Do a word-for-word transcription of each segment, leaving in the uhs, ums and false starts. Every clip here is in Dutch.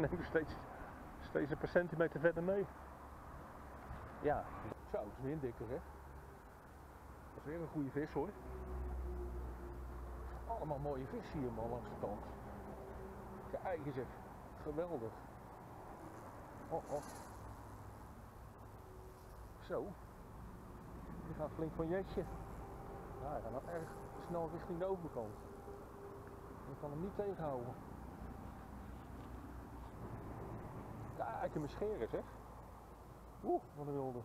neem ik steeds, steeds een paar centimeter verder mee. Ja. Zo, het is weer een dikke, hè. Dat is weer een goede vis, hoor. Allemaal mooie vis hier, man, langs de kant. Kijk eens, geweldig. Oh, oh. Zo. Die gaat flink van jetje. Nou, hij gaat nog erg snel richting de overkant. Je kan hem niet tegenhouden. Kijk hem scheren, zeg. Oeh, wat een wilde.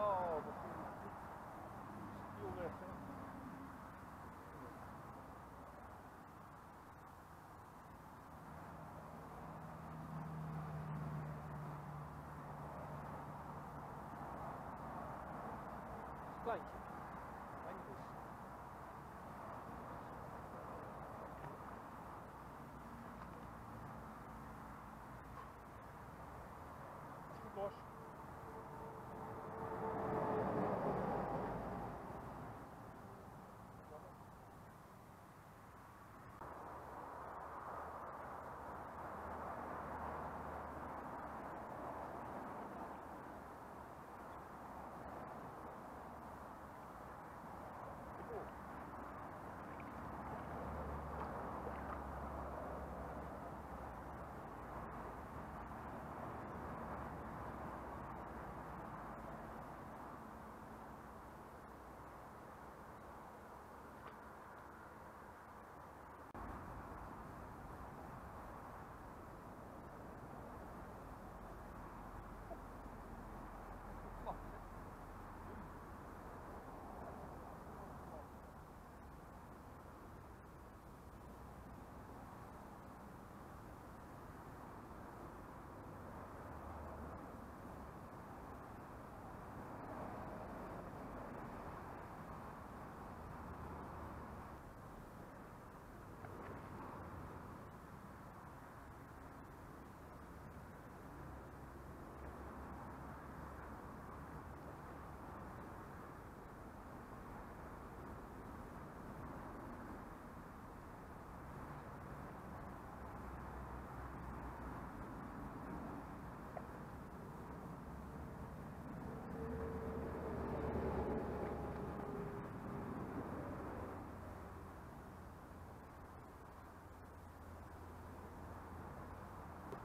Oh, dat is heel weg, hè? Kleintje. Kleintje dus. Goed, Bos.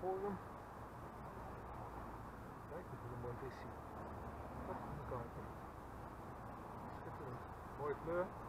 Forum. Kijk, dat is een mooi visje. Prachtige kaarten. Schitterend. Mooie kleur.